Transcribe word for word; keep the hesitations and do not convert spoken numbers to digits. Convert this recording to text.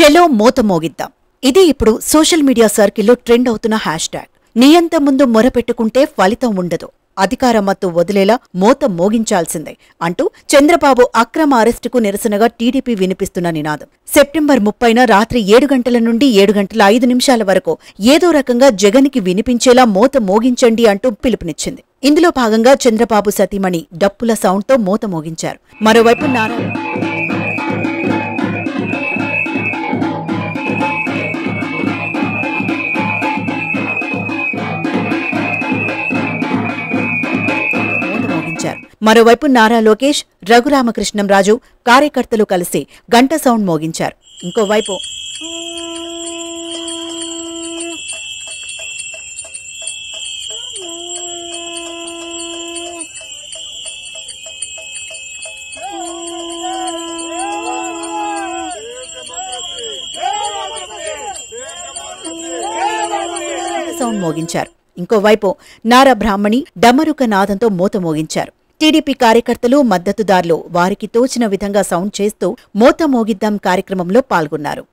చెలో మోత మోగిద్దాం. ఇది ఇప్పుడు సోషల్ మీడియా సర్కిల్లో ట్రెండ్ అవుతున్న హ్యాష్ ట్యాగ్. నియంత ముందు మొరపెట్టుకుంటే ఫలితం ఉండదు, అధికార మత్తు వదిలేలా మోత మోగించాల్సిందే అంటూ చంద్రబాబు అక్రమ అరెస్టుకు నిరసనగా టీడీపీ వినిపిస్తున్న నినాదం. సెప్టెంబర్ ముప్పైన రాత్రి ఏడు గంటల నుండి ఏడు గంటల ఐదు నిమిషాల వరకు ఏదో రకంగా జగన్కి వినిపించేలా మోత మోగించండి అంటూ పిలుపునిచ్చింది. ఇందులో భాగంగా చంద్రబాబు సతీమణి డప్పుల సౌండ్తో మోత మోగించారు. మరోవైపు నారాయణ మరోవైపు నారా లోకేష్, రఘురామకృష్ణంరాజు కార్యకర్తలు కలిసి గంట సౌండ్ మోగించారు. ఇంకోవైపు సౌండ్ మోగించారు. ఇంకోవైపు నారా బ్రాహ్మణి డమరుక నాదంతో మోత మోగించారు. టీడీపీ కార్యకర్తలు, మద్దతుదారులు వారికి తోచిన విధంగా సౌండ్ చేస్తూ మోత మోగిద్దాం కార్యక్రమంలో పాల్గొన్నారు.